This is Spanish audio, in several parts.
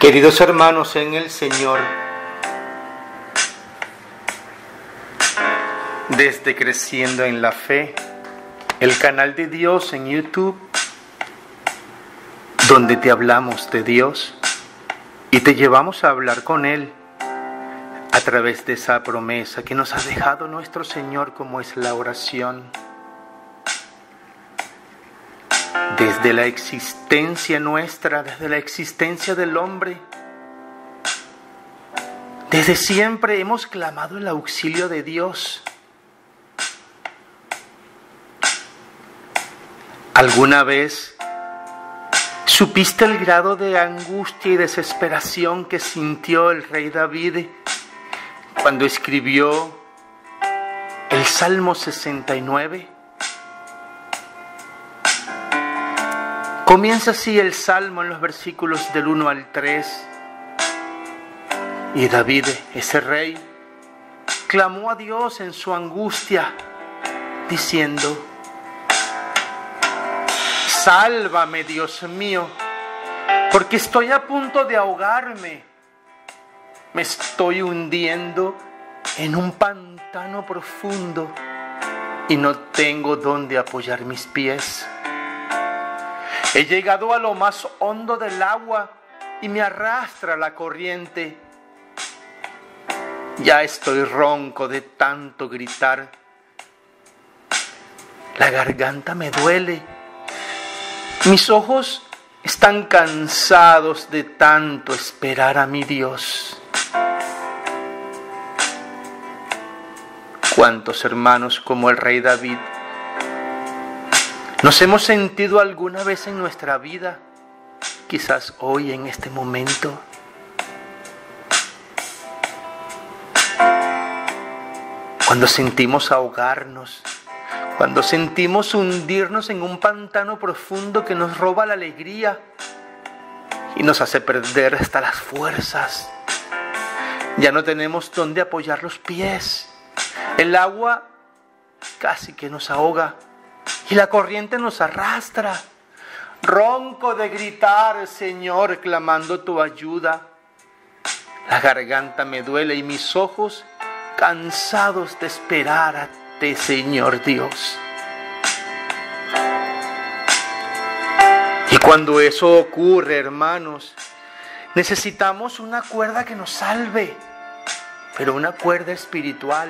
Queridos hermanos en el Señor, desde Creciendo en la Fe, el canal de Dios en YouTube, donde te hablamos de Dios y te llevamos a hablar con Él a través de esa promesa que nos ha dejado nuestro Señor, como es la oración. Desde la existencia nuestra, desde la existencia del hombre, desde siempre hemos clamado el auxilio de Dios. ¿Alguna vez supiste el grado de angustia y desesperación que sintió el rey David cuando escribió el Salmo 69? Comienza así el Salmo en los versículos del 1 al 3. Y David, ese rey, clamó a Dios en su angustia, diciendo: sálvame, Dios mío, porque estoy a punto de ahogarme. Me estoy hundiendo en un pantano profundo y no tengo dónde apoyar mis pies. He llegado a lo más hondo del agua y me arrastra la corriente. Ya estoy ronco de tanto gritar. La garganta me duele. Mis ojos están cansados de tanto esperar a mi Dios. ¿Cuántos hermanos como el rey David nos hemos sentido alguna vez en nuestra vida, quizás hoy en este momento? Cuando sentimos ahogarnos, cuando sentimos hundirnos en un pantano profundo que nos roba la alegría y nos hace perder hasta las fuerzas. Ya no tenemos dónde apoyar los pies. El agua casi que nos ahoga. Y la corriente nos arrastra. Ronco de gritar, Señor, clamando tu ayuda. La garganta me duele y mis ojos cansados de esperar a ti, Señor Dios. Y cuando eso ocurre, hermanos, necesitamos una cuerda que nos salve, pero una cuerda espiritual.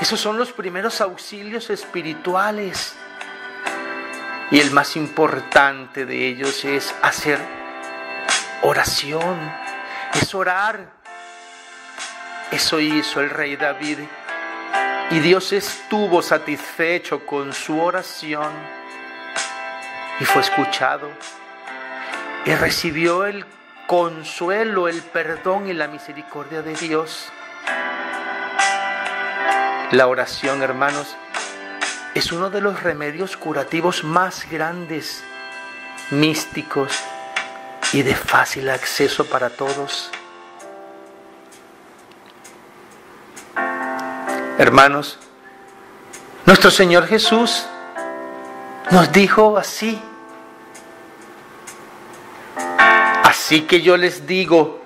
Esos son los primeros auxilios espirituales. Y el más importante de ellos es hacer oración, es orar. Eso hizo el rey David y Dios estuvo satisfecho con su oración y fue escuchado y recibió el consuelo, el perdón y la misericordia de Dios. La oración, hermanos, es uno de los remedios curativos más grandes, místicos y de fácil acceso para todos. Hermanos, nuestro Señor Jesús nos dijo así: así que yo les digo,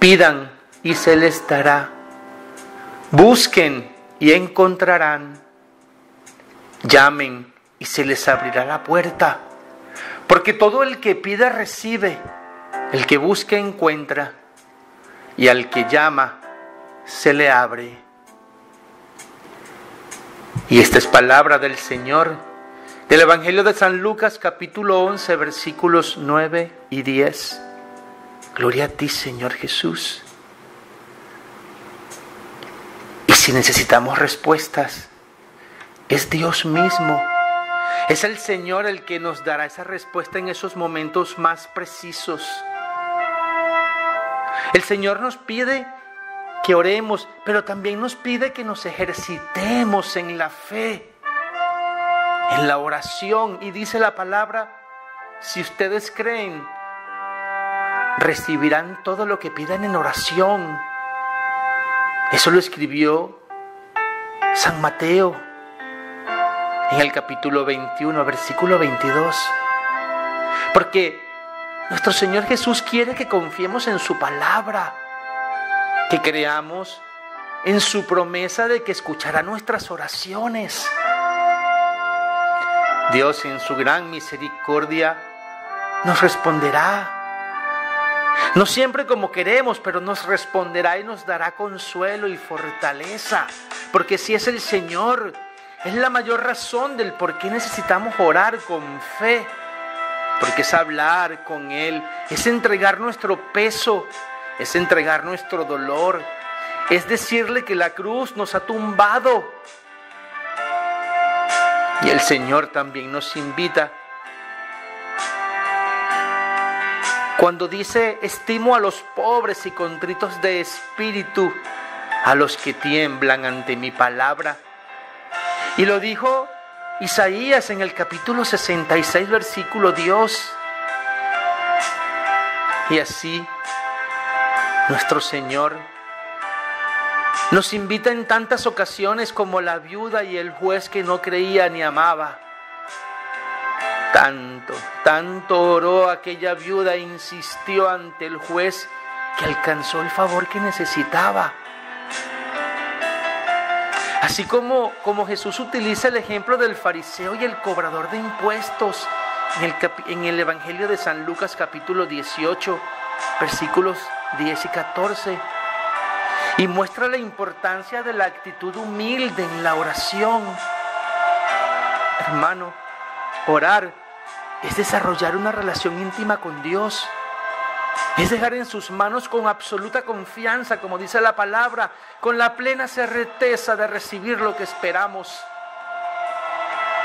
pidan y se les dará, busquen y encontrarán, llamen y se les abrirá la puerta, porque todo el que pida recibe, el que busca encuentra, y al que llama se le abre. Y esta es palabra del Señor, del Evangelio de San Lucas, capítulo 11, versículos 9 y 10. Gloria a ti, Señor Jesús. Y si necesitamos respuestas, es Dios mismo, es el Señor el que nos dará esa respuesta en esos momentos más precisos. El Señor nos pide que oremos, pero también nos pide que nos ejercitemos en la fe, en la oración. Y dice la palabra: si ustedes creen, recibirán todo lo que pidan en oración. Eso lo escribió San Mateo en el capítulo 21, versículo 22. Porque Nuestro Señor Jesús quiere que confiemos en su palabra, que creamos en su promesa de que escuchará nuestras oraciones. Dios, en su gran misericordia, nos responderá. No siempre como queremos, pero nos responderá y nos dará consuelo y fortaleza. Porque si es el Señor, es la mayor razón del por qué necesitamos orar con fe. Porque es hablar con Él, es entregar nuestro peso, es entregar nuestro dolor. Es decirle que la cruz nos ha tumbado. Y el Señor también nos invita. Cuando dice, estimo a los pobres y contritos de espíritu, a los que tiemblan ante mi palabra. Y lo dijo Isaías en el capítulo 66, versículo 2. Y así, nuestro Señor nos invita en tantas ocasiones como la viuda y el juez que no creía ni amaba. Tanto oró aquella viuda e insistió ante el juez que alcanzó el favor que necesitaba. Así como Jesús utiliza el ejemplo del fariseo y el cobrador de impuestos en el Evangelio de San Lucas capítulo 18, versículos 10 y 14. Y muestra la importancia de la actitud humilde en la oración. Hermano, orar es desarrollar una relación íntima con Dios. Es dejar en sus manos con absoluta confianza, como dice la palabra, con la plena certeza de recibir lo que esperamos.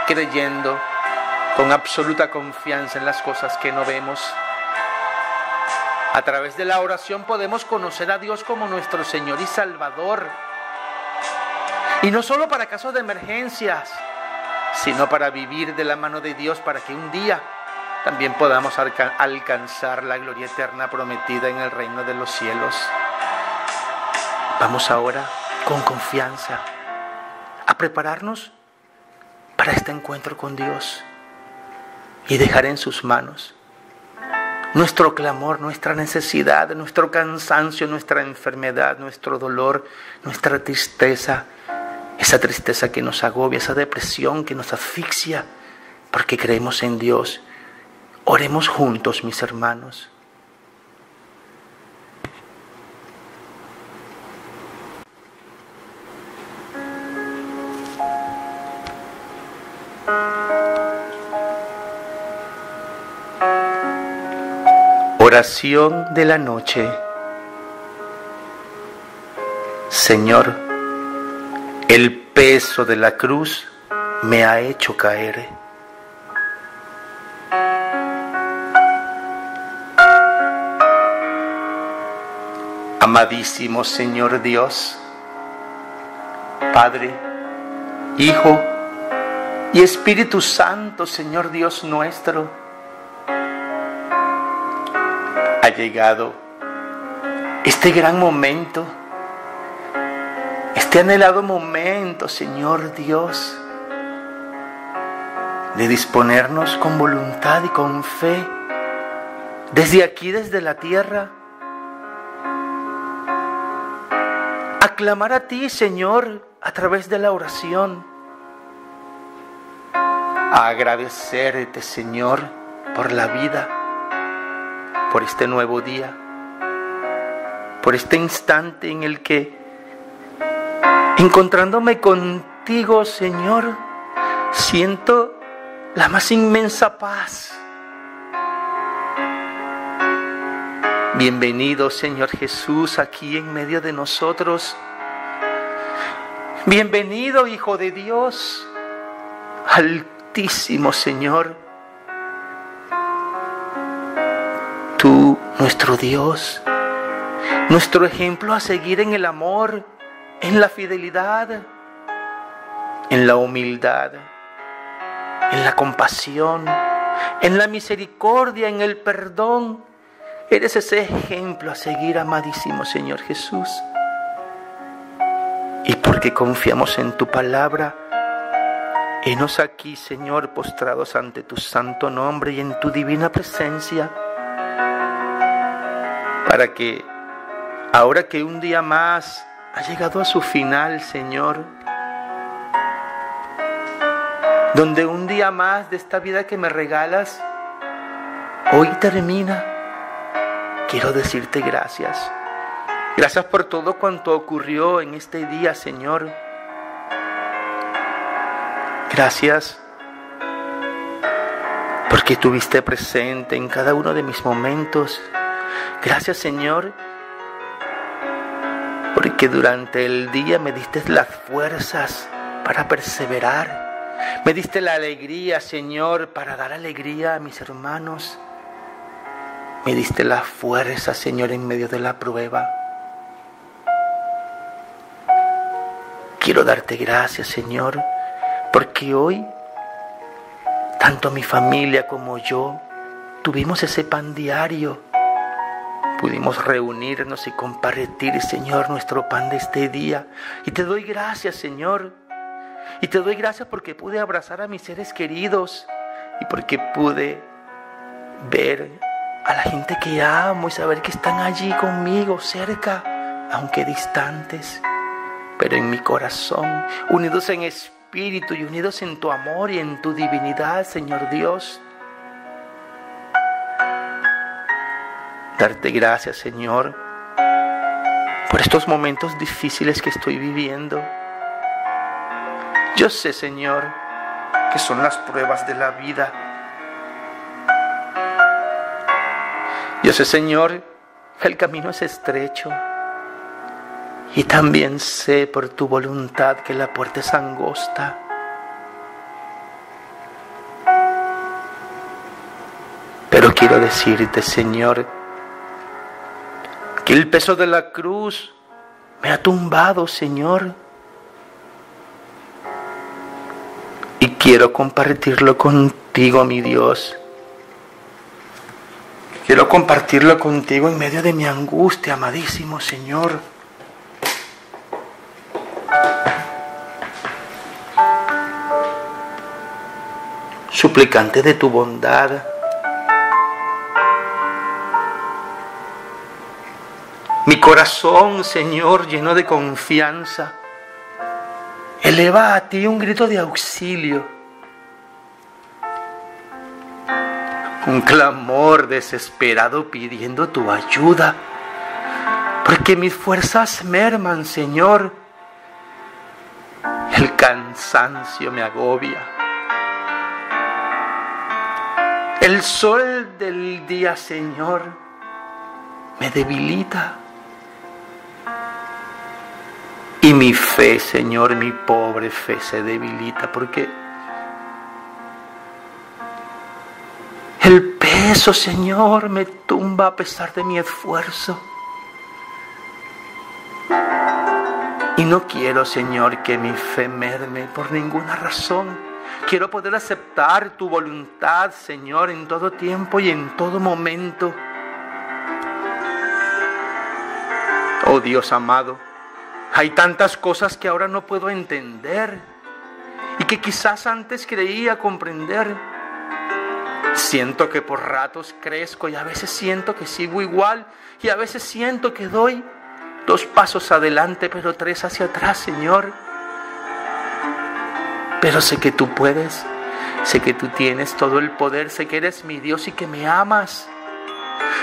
Creyendo con absoluta confianza en las cosas que no vemos. A través de la oración podemos conocer a Dios como nuestro Señor y Salvador. Y no solo para casos de emergencias, sino para vivir de la mano de Dios para que un día también podamos alcanzar la gloria eterna prometida en el reino de los cielos. Vamos ahora con confianza a prepararnos para este encuentro con Dios y dejar en sus manos nuestro clamor, nuestra necesidad, nuestro cansancio, nuestra enfermedad, nuestro dolor, nuestra tristeza. Esa tristeza que nos agobia, esa depresión que nos asfixia, porque creemos en Dios. Oremos juntos, mis hermanos. Oración de la noche. Señor, el peso de la cruz me ha hecho caer. Amadísimo Señor Dios, Padre, Hijo y Espíritu Santo, Señor Dios nuestro, ha llegado este gran momento, este anhelado momento, Señor Dios, de disponernos con voluntad y con fe, desde aquí, desde la tierra, a clamar a ti, Señor, a través de la oración, a agradecerte, Señor, por la vida, por este nuevo día, por este instante en el que, encontrándome contigo, Señor, siento la más inmensa paz. Bienvenido, Señor Jesús, aquí en medio de nosotros. Bienvenido, Hijo de Dios, altísimo Señor. Tú, nuestro Dios, nuestro ejemplo a seguir en el amor, en la fidelidad, en la humildad, en la compasión, en la misericordia, en el perdón. Eres ese ejemplo a seguir, amadísimo Señor Jesús. Y porque confiamos en tu palabra, henos aquí, Señor, postrados ante tu santo nombre y en tu divina presencia, para que ahora que un día más ha llegado a su final, Señor, donde un día más de esta vida que me regalas hoy termina, quiero decirte gracias. Gracias por todo cuanto ocurrió en este día, Señor. Gracias porque estuviste presente en cada uno de mis momentos. Gracias, Señor, porque durante el día me diste las fuerzas para perseverar. Me diste la alegría, Señor, para dar alegría a mis hermanos. Me diste la fuerza, Señor, en medio de la prueba. Quiero darte gracias, Señor, porque hoy, tanto mi familia como yo, tuvimos ese pan diario. Pudimos reunirnos y compartir, Señor, nuestro pan de este día. Y te doy gracias, Señor. Y te doy gracias porque pude abrazar a mis seres queridos y porque pude ver a la gente que amo y saber que están allí conmigo, cerca, aunque distantes, pero en mi corazón, unidos en espíritu y unidos en tu amor y en tu divinidad, Señor Dios. Darte gracias, Señor, por estos momentos difíciles que estoy viviendo. Yo sé, Señor, que son las pruebas de la vida. Yo sé, Señor, que el camino es estrecho y también sé por tu voluntad que la puerta es angosta. Pero quiero decirte, Señor, que el peso de la cruz me ha tumbado, Señor, y quiero compartirlo contigo, mi Dios. Quiero compartirlo contigo en medio de mi angustia, amadísimo Señor. Suplicante de tu bondad, mi corazón, Señor, lleno de confianza, eleva a ti un grito de auxilio. Un clamor desesperado pidiendo tu ayuda, porque mis fuerzas merman, Señor. El cansancio me agobia. El sol del día, Señor, me debilita. Y mi fe, Señor, mi pobre fe se debilita, porque el peso, Señor, me tumba a pesar de mi esfuerzo. Y no quiero, Señor, que mi fe merme por ninguna razón. Quiero poder aceptar tu voluntad, Señor, en todo tiempo y en todo momento. Oh Dios amado, hay tantas cosas que ahora no puedo entender y que quizás antes creía comprender. Siento que por ratos crezco y a veces siento que sigo igual y a veces siento que doy 2 pasos adelante pero 3 hacia atrás, Señor. Pero sé que tú puedes, sé que tú tienes todo el poder, sé que eres mi Dios y que me amas.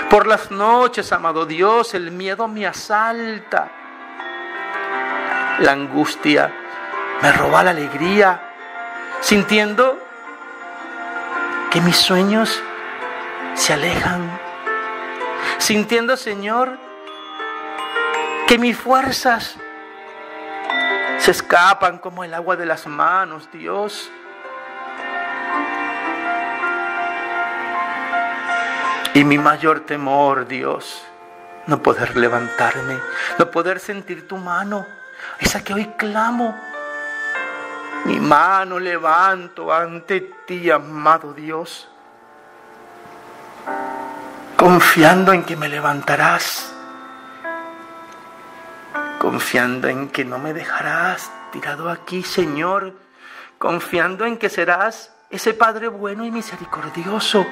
Por las noches, amado Dios, el miedo me asalta. La angustia me roba la alegría, sintiendo que mis sueños se alejan, sintiendo, Señor, que mis fuerzas se escapan como el agua de las manos, Dios. Y mi mayor temor, Dios, no poder levantarme, no poder sentir tu mano, esa que hoy clamo. Mi mano levanto ante ti, amado Dios, confiando en que me levantarás, confiando en que no me dejarás tirado aquí, Señor, confiando en que serás ese Padre bueno y misericordioso.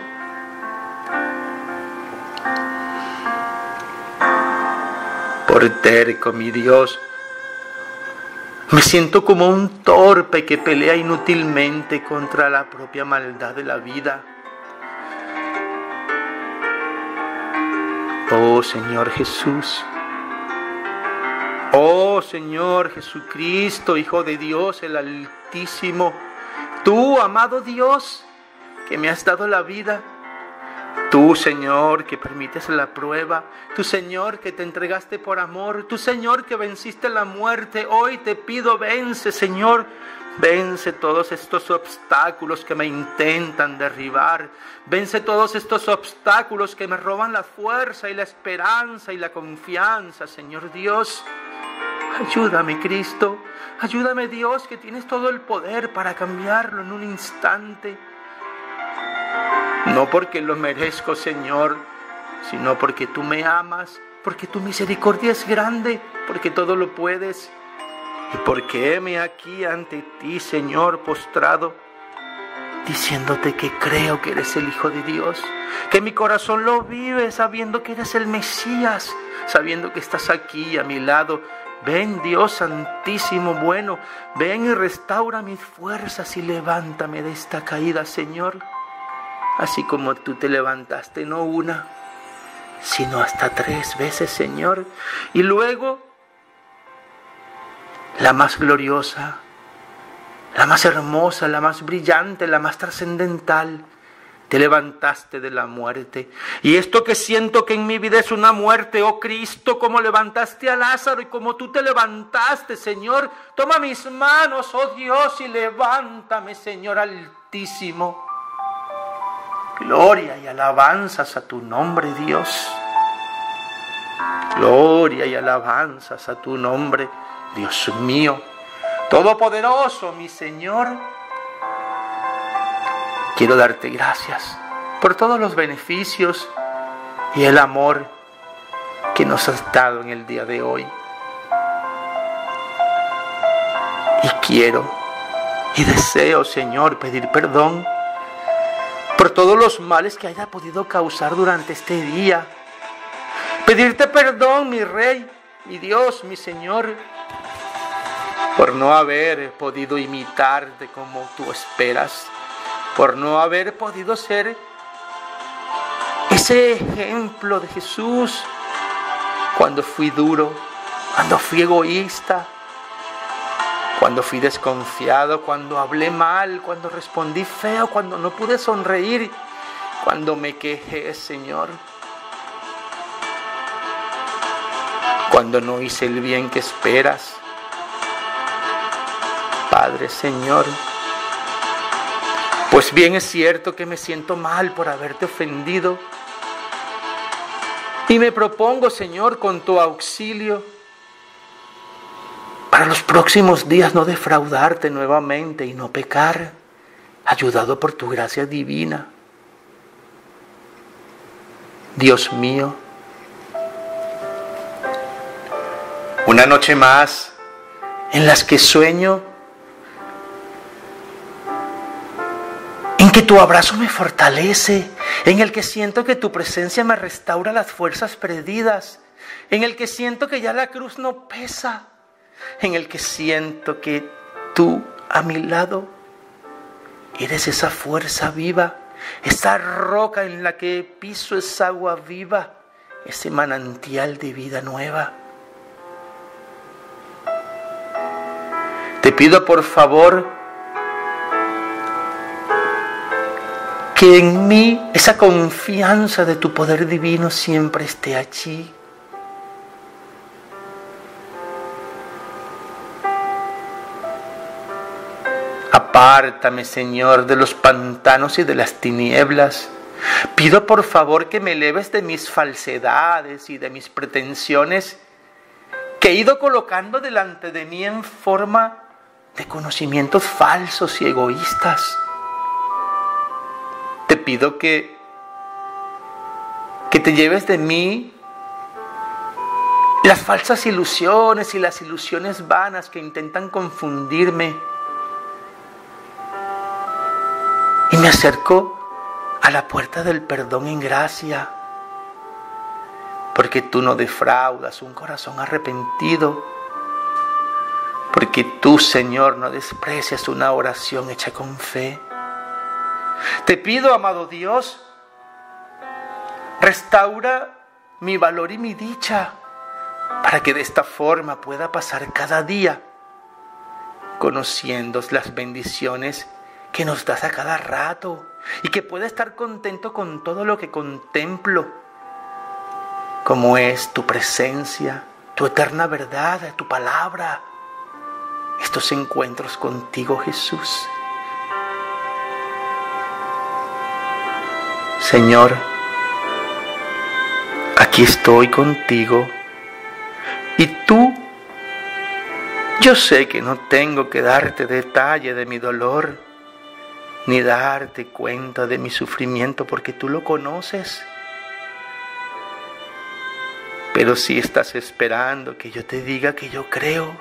portérico, mi Dios. Me siento como un torpe que pelea inútilmente contra la propia maldad de la vida. Oh Señor Jesús, oh Señor Jesucristo, Hijo de Dios, el Altísimo, tú, amado Dios, que me has dado la vida, tú, Señor, que permites la prueba, tú, Señor, que te entregaste por amor, tú, Señor, que venciste la muerte, hoy te pido, vence, Señor, vence todos estos obstáculos que me intentan derribar, vence todos estos obstáculos que me roban la fuerza y la esperanza y la confianza, Señor Dios. Ayúdame, Cristo, ayúdame, Dios, que tienes todo el poder para cambiarlo en un instante. No porque lo merezco, Señor, sino porque tú me amas, porque tu misericordia es grande, porque todo lo puedes. Y porque heme aquí ante ti, Señor, postrado, diciéndote que creo que eres el Hijo de Dios, que mi corazón lo vive sabiendo que eres el Mesías, sabiendo que estás aquí a mi lado. Ven, Dios Santísimo, bueno, ven y restaura mis fuerzas y levántame de esta caída, Señor. Así como tú te levantaste, no una, sino hasta 3 veces, Señor. Y luego, la más gloriosa, la más hermosa, la más brillante, la más trascendental, te levantaste de la muerte. Y esto que siento que en mi vida es una muerte, oh Cristo, como levantaste a Lázaro y como tú te levantaste, Señor, toma mis manos, oh Dios, y levántame, Señor Altísimo. Gloria y alabanzas a tu nombre, Dios. Gloria y alabanzas a tu nombre, Dios mío, Todopoderoso, mi Señor. Quiero darte gracias por todos los beneficios y el amor que nos has dado en el día de hoy. Y quiero y deseo, Señor, pedir perdón por todos los males que haya podido causar durante este día. Pedirte perdón, mi Rey, mi Dios, mi Señor, por no haber podido imitarte como tú esperas, por no haber podido ser ese ejemplo de Jesús cuando fui duro, cuando fui egoísta, cuando fui desconfiado, cuando hablé mal, cuando respondí feo, cuando no pude sonreír, cuando me quejé, Señor, cuando no hice el bien que esperas. Padre, Señor, pues bien es cierto que me siento mal por haberte ofendido y me propongo, Señor, con tu auxilio para los próximos días no defraudarte nuevamente y no pecar, ayudado por tu gracia divina. Dios mío, una noche más en las que sueño en que tu abrazo me fortalece, en el que siento que tu presencia me restaura las fuerzas perdidas, en el que siento que ya la cruz no pesa, en el que siento que tú a mi lado eres esa fuerza viva, esa roca en la que piso esa agua viva, ese manantial de vida nueva. Te pido por favor que en mí esa confianza de tu poder divino siempre esté allí. Apártame, Señor, de los pantanos y de las tinieblas. Pido por favor que me eleves de mis falsedades y de mis pretensiones que he ido colocando delante de mí en forma de conocimientos falsos y egoístas. Te pido que te lleves de mí las falsas ilusiones y las ilusiones vanas que intentan confundirme. Y me acerco a la puerta del perdón en gracia porque tú no defraudas un corazón arrepentido, porque tú, Señor, no desprecias una oración hecha con fe. Te pido, amado Dios, restaura mi valor y mi dicha, para que de esta forma pueda pasar cada día, conociendo las bendiciones que nos das a cada rato, y que pueda estar contento con todo lo que contemplo, como es tu presencia, tu eterna verdad, tu palabra, estos encuentros contigo, Jesús. Señor, aquí estoy contigo, y tú, yo sé que no tengo que darte detalle de mi dolor, ni darte cuenta de mi sufrimiento, porque tú lo conoces. Pero si estás esperando que yo te diga que yo creo,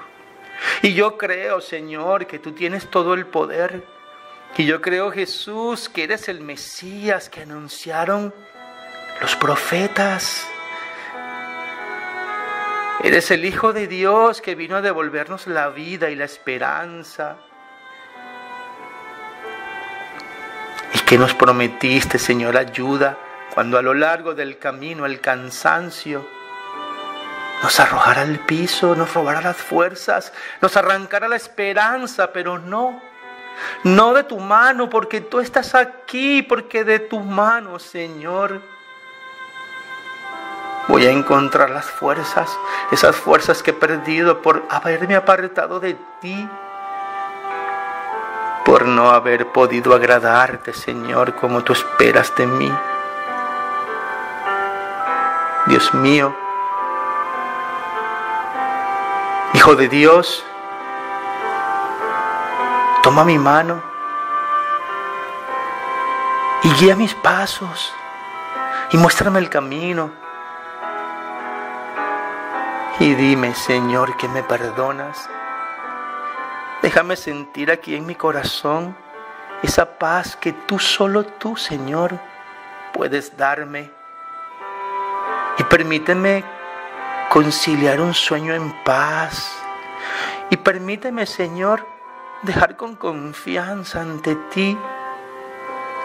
y yo creo, Señor, que tú tienes todo el poder, y yo creo, Jesús, que eres el Mesías que anunciaron los profetas. Eres el Hijo de Dios que vino a devolvernos la vida y la esperanza, y que nos prometiste, Señor, ayuda cuando a lo largo del camino el cansancio nos arrojara al piso, nos robara las fuerzas, nos arrancara la esperanza, pero no de tu mano, porque tú estás aquí, porque de tu mano, Señor, voy a encontrar las fuerzas, esas fuerzas que he perdido por haberme apartado de ti, por no haber podido agradarte, Señor, como tú esperas de mí. Dios mío, Hijo de Dios, toma mi mano y guía mis pasos y muéstrame el camino. Y dime, Señor, que me perdonas. Déjame sentir aquí en mi corazón esa paz que tú, solo tú, Señor, puedes darme. Y permíteme conciliar un sueño en paz. Y permíteme, Señor, dejar con confianza ante ti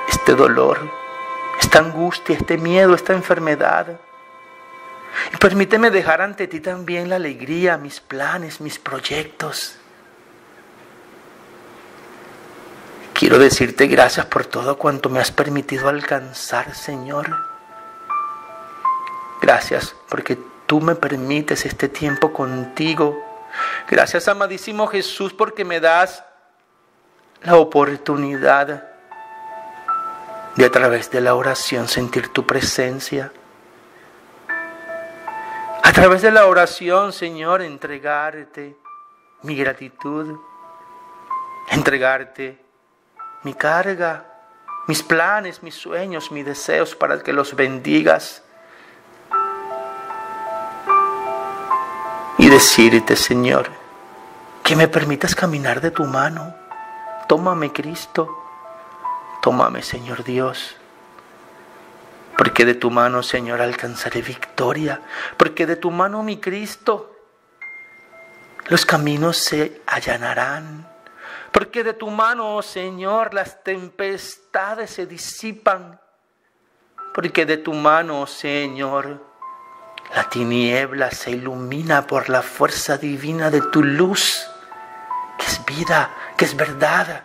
este dolor, esta angustia, este miedo, esta enfermedad. Y permíteme dejar ante ti también la alegría, mis planes, mis proyectos. Quiero decirte gracias por todo cuanto me has permitido alcanzar, Señor. Gracias porque tú me permites este tiempo contigo. Gracias, amadísimo Jesús, porque me das la oportunidad de, a través de la oración, sentir tu presencia. A través de la oración, Señor, entregarte mi gratitud, entregarte mi carga, mis planes, mis sueños, mis deseos, para que los bendigas. Y decirte, Señor, que me permitas caminar de tu mano. Tómame, Cristo, tómame, Señor Dios. Porque de tu mano, Señor, alcanzaré victoria. Porque de tu mano, mi Cristo, los caminos se allanarán. Porque de tu mano, Señor, las tempestades se disipan. Porque de tu mano, Señor, la tiniebla se ilumina por la fuerza divina de tu luz, que es vida, que es verdad,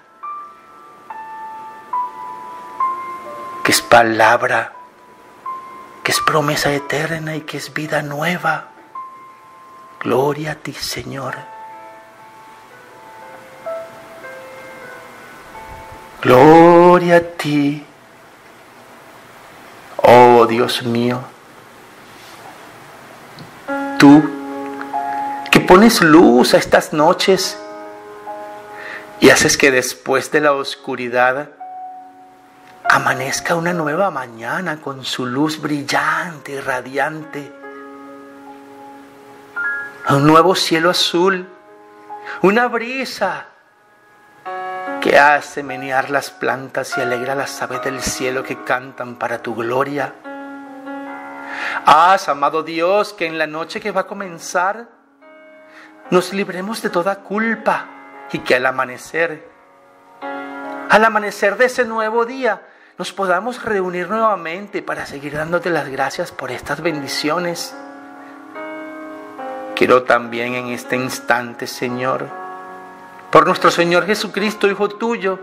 que es palabra, que es promesa eterna y que es vida nueva. Gloria a ti, Señor. Gloria a ti, oh Dios mío. Tú, que pones luz a estas noches y haces que después de la oscuridad amanezca una nueva mañana con su luz brillante y radiante. Un nuevo cielo azul, una brisa que hace menear las plantas y alegra las aves del cielo que cantan para tu gloria. Haz, amado Dios, que en la noche que va a comenzar nos libremos de toda culpa y que al amanecer de ese nuevo día nos podamos reunir nuevamente para seguir dándote las gracias por estas bendiciones. Quiero también en este instante, Señor, por nuestro Señor Jesucristo, Hijo tuyo,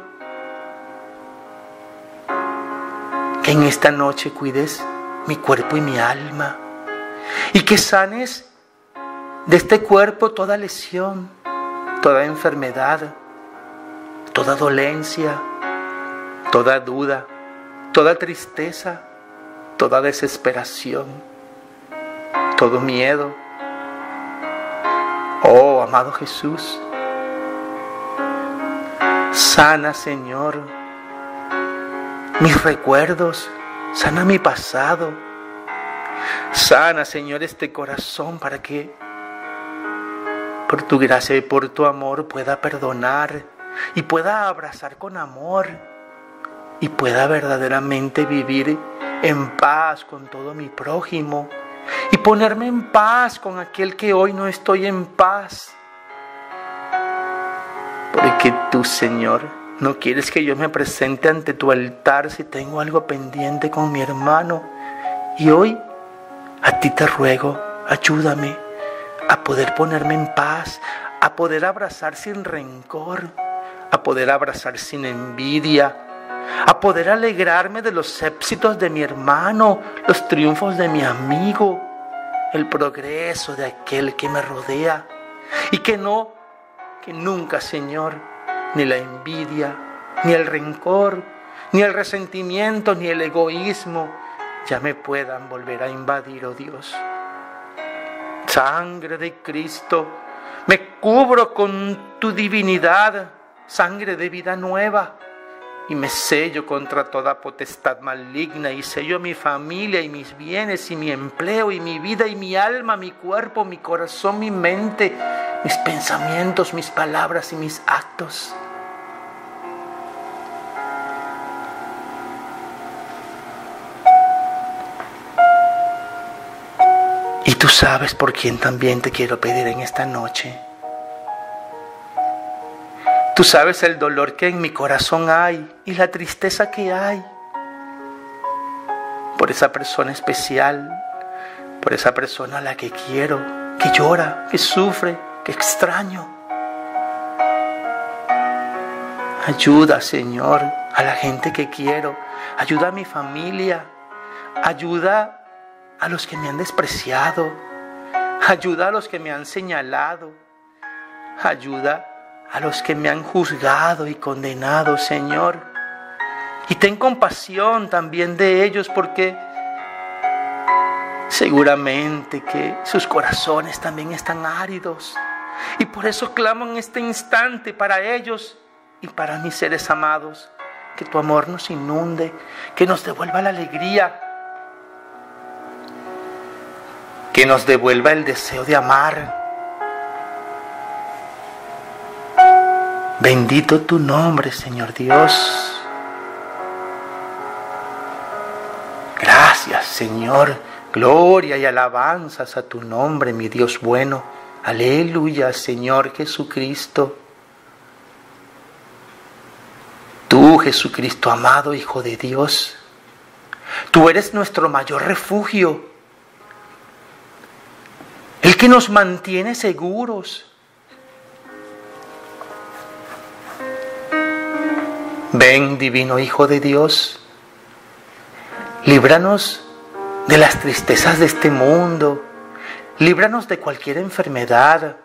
que en esta noche cuides mi cuerpo y mi alma, y que sanes de este cuerpo toda lesión, toda enfermedad, toda dolencia, toda duda, toda tristeza, toda desesperación, todo miedo. Oh, amado Jesús, sana, Señor, mis recuerdos, sana mi pasado, sana, Señor, este corazón para que por tu gracia y por tu amor pueda perdonar y pueda abrazar con amor y pueda verdaderamente vivir en paz con todo mi prójimo y ponerme en paz con aquel que hoy no estoy en paz. Porque tú, Señor, no quieres que yo me presente ante tu altar si tengo algo pendiente con mi hermano. Y hoy a ti te ruego, ayúdame a poder ponerme en paz, a poder abrazar sin rencor, a poder abrazar sin envidia, a poder alegrarme de los éxitos de mi hermano, los triunfos de mi amigo, el progreso de aquel que me rodea. Y que nunca, Señor, ni la envidia, ni el rencor, ni el resentimiento, ni el egoísmo, ya me puedan volver a invadir, oh Dios. Sangre de Cristo, me cubro con tu divinidad, sangre de vida nueva, y me sello contra toda potestad maligna, y sello mi familia y mis bienes, y mi empleo, y mi vida, y mi alma, mi cuerpo, mi corazón, mi mente, mis pensamientos, mis palabras y mis actos. Y tú sabes por quién también te quiero pedir en esta noche. Tú sabes el dolor que en mi corazón hay y la tristeza que hay por esa persona especial, por esa persona a la que quiero, que llora, que sufre, que extraño. Ayuda, Señor, a la gente que quiero, ayuda a mi familia, ayuda a los que me han despreciado, ayuda a los que me han señalado, ayuda a los que me han juzgado y condenado, Señor. Y ten compasión también de ellos, porque seguramente que sus corazones también están áridos. Y por eso clamo en este instante para ellos y para mis seres amados, que tu amor nos inunde, que nos devuelva la alegría, que nos devuelva el deseo de amar. Bendito tu nombre, Señor Dios. Gracias, Señor. Gloria y alabanzas a tu nombre, mi Dios bueno. Aleluya, Señor Jesucristo. Tú, Jesucristo amado, Hijo de Dios, tú eres nuestro mayor refugio, el que nos mantiene seguros. Ven, divino Hijo de Dios, líbranos de las tristezas de este mundo, líbranos de cualquier enfermedad.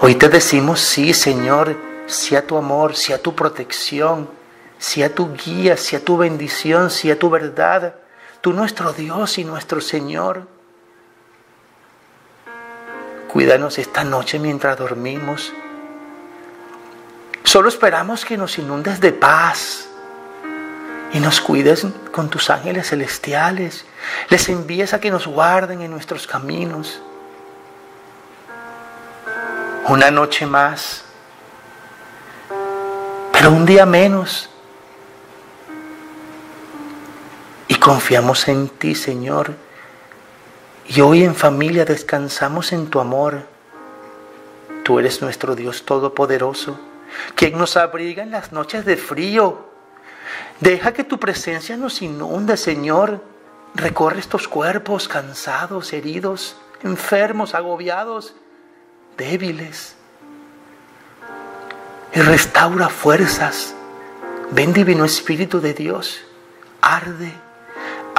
Hoy te decimos sí, Señor, sí a tu amor, sí a tu protección, sí a tu guía, sí a tu bendición, sí a tu verdad, tú nuestro Dios y nuestro Señor. Cuídanos esta noche mientras dormimos. Solo esperamos que nos inundes de paz y nos cuides con tus ángeles celestiales. Les envíes a que nos guarden en nuestros caminos. Una noche más, pero un día menos. Y Confiamos en ti, Señor, y hoy en familia descansamos en tu amor. Tú eres nuestro Dios todopoderoso, quien nos abriga en las noches de frío. Deja que tu presencia nos inunde, Señor. Recorre estos cuerpos cansados, heridos, enfermos, agobiados, débiles. Y restaura fuerzas. Ven, divino Espíritu de Dios, arde,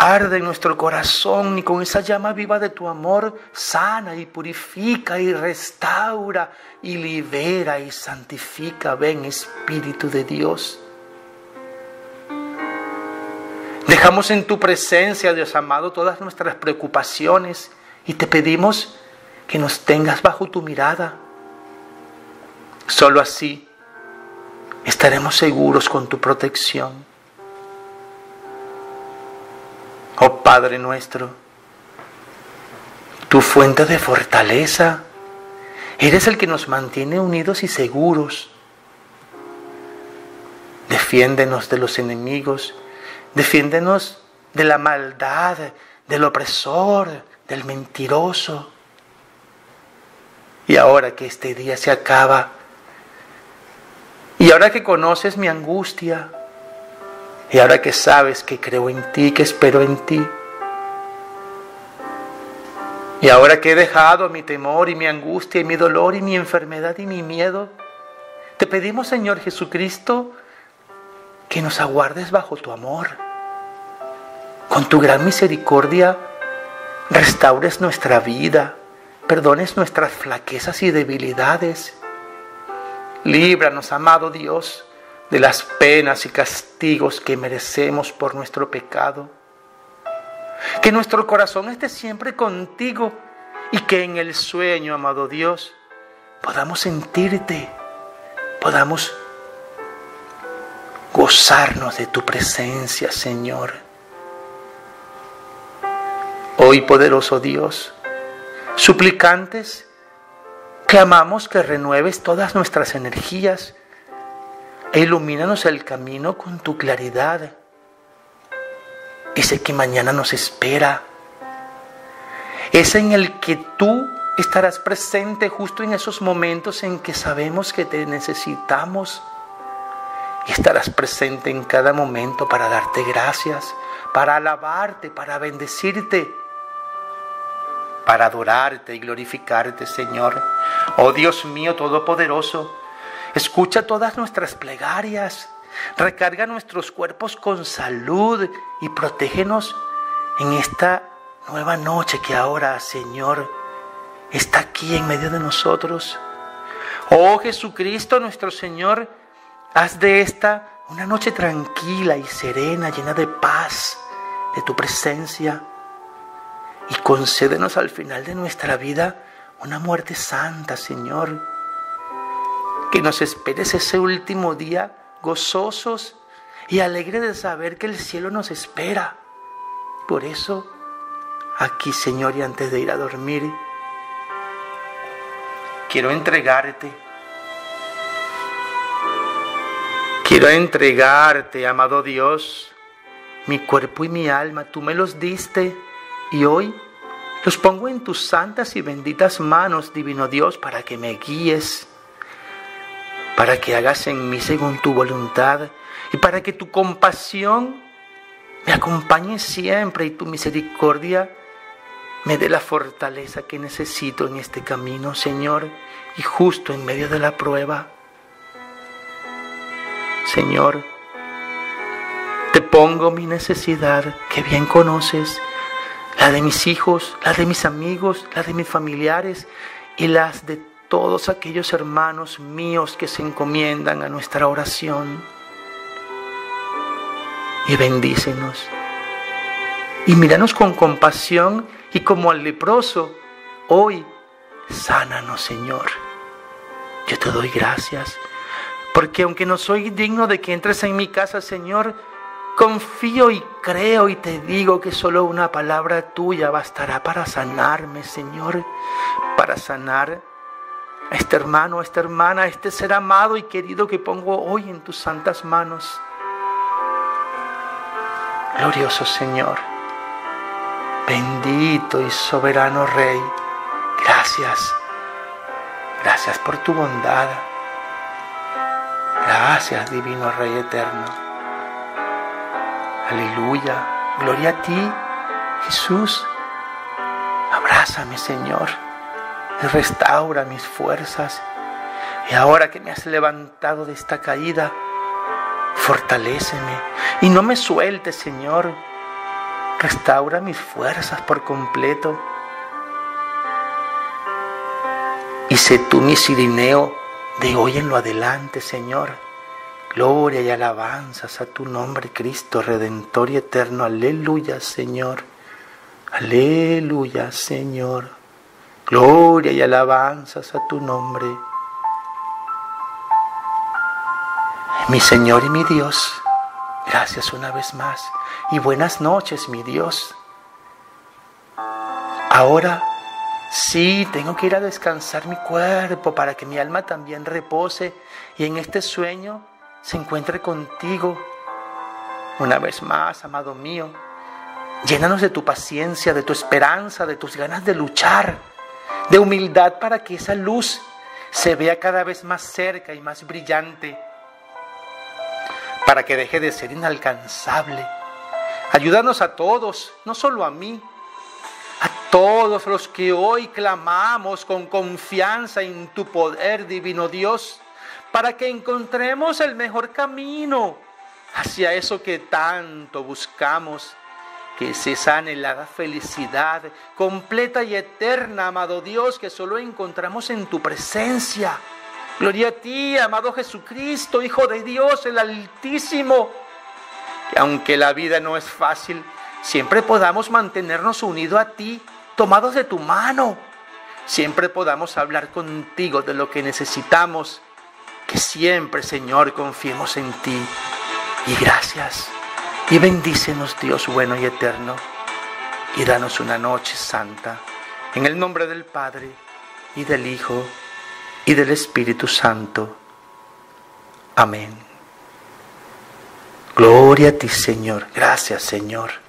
arde en nuestro corazón y con esa llama viva de tu amor sana y purifica y restaura y libera y santifica. Ven, Espíritu de Dios. Dejamos en tu presencia, Dios amado, todas nuestras preocupaciones y te pedimos que nos tengas bajo tu mirada. Solo así estaremos seguros con tu protección. Oh Padre nuestro, tu fuente de fortaleza, eres el que nos mantiene unidos y seguros. Defiéndenos de los enemigos, defiéndenos de la maldad, del opresor, del mentiroso. Y ahora que este día se acaba, y ahora que conoces mi angustia, y ahora que sabes que creo en ti, que espero en ti, y ahora que he dejado mi temor y mi angustia y mi dolor y mi enfermedad y mi miedo, te pedimos, Señor Jesucristo, que nos aguardes bajo tu amor. Con tu gran misericordia, restaures nuestra vida, perdones nuestras flaquezas y debilidades. Líbranos, amado Dios, de las penas y castigos que merecemos por nuestro pecado. Que nuestro corazón esté siempre contigo y que en el sueño, amado Dios, podamos sentirte, podamos gozarnos de tu presencia, Señor. Hoy, poderoso Dios, suplicantes, clamamos que renueves todas nuestras energías e ilumínanos el camino con tu claridad. Ese que mañana nos espera, ese en el que tú estarás presente justo en esos momentos en que sabemos que te necesitamos. Y estarás presente en cada momento para darte gracias, para alabarte, para bendecirte, para adorarte y glorificarte, Señor. Oh Dios mío todopoderoso, escucha todas nuestras plegarias, recarga nuestros cuerpos con salud y protégenos en esta nueva noche que ahora, Señor, está aquí en medio de nosotros. Oh Jesucristo nuestro Señor, haz de esta una noche tranquila y serena, llena de paz, de tu presencia. Y concédenos al final de nuestra vida una muerte santa, Señor. Que nos esperes ese último día gozosos y alegres de saber que el cielo nos espera. Por eso, aquí, Señor, y antes de ir a dormir, quiero entregarte. Quiero entregarte, amado Dios, mi cuerpo y mi alma. Tú me los diste y hoy los pongo en tus santas y benditas manos, divino Dios, para que me guíes, para que hagas en mí según tu voluntad y para que tu compasión me acompañe siempre y tu misericordia me dé la fortaleza que necesito en este camino, Señor, y justo en medio de la prueba. Señor, te pongo mi necesidad, que bien conoces, la de mis hijos, la de mis amigos, la de mis familiares y las de todos aquellos hermanos míos que se encomiendan a nuestra oración. Y bendícenos, y míranos con compasión y como al leproso, hoy sánanos, Señor. Yo te doy gracias. Porque aunque no soy digno de que entres en mi casa, Señor, confío y creo y te digo que solo una palabra tuya bastará para sanarme, Señor, para sanar a este hermano, a esta hermana, a este ser amado y querido que pongo hoy en tus santas manos. Glorioso Señor, bendito y soberano Rey, gracias. Gracias por tu bondad. Gracias, divino Rey eterno. Aleluya. Gloria a ti, Jesús. Abrázame, Señor, y restaura mis fuerzas. Y ahora que me has levantado de esta caída, fortaléceme y no me sueltes, Señor. Restaura mis fuerzas por completo. Y sé tú mi sirineo de hoy en lo adelante, Señor. Gloria y alabanzas a tu nombre, Cristo, Redentor y Eterno. Aleluya, Señor. Aleluya, Señor. Gloria y alabanzas a tu nombre. Mi Señor y mi Dios, gracias una vez más. Y buenas noches, mi Dios. Ahora sí, tengo que ir a descansar mi cuerpo para que mi alma también repose y en este sueño se encuentre contigo. Una vez más, amado mío, llénanos de tu paciencia, de tu esperanza, de tus ganas de luchar, de humildad para que esa luz se vea cada vez más cerca y más brillante, para que deje de ser inalcanzable. Ayúdanos a todos, no solo a mí, todos los que hoy clamamos con confianza en tu poder, divino Dios, para que encontremos el mejor camino hacia eso que tanto buscamos, que es esa anhelada felicidad completa y eterna, amado Dios, que solo encontramos en tu presencia. Gloria a ti, amado Jesucristo, Hijo de Dios, el Altísimo, que aunque la vida no es fácil, siempre podamos mantenernos unidos a ti, tomados de tu mano, siempre podamos hablar contigo de lo que necesitamos, que siempre, Señor, confiemos en ti. Y gracias, y bendícenos, Dios bueno y eterno, y danos una noche santa, en el nombre del Padre, y del Hijo, y del Espíritu Santo. Amén. Gloria a ti, Señor. Gracias, Señor.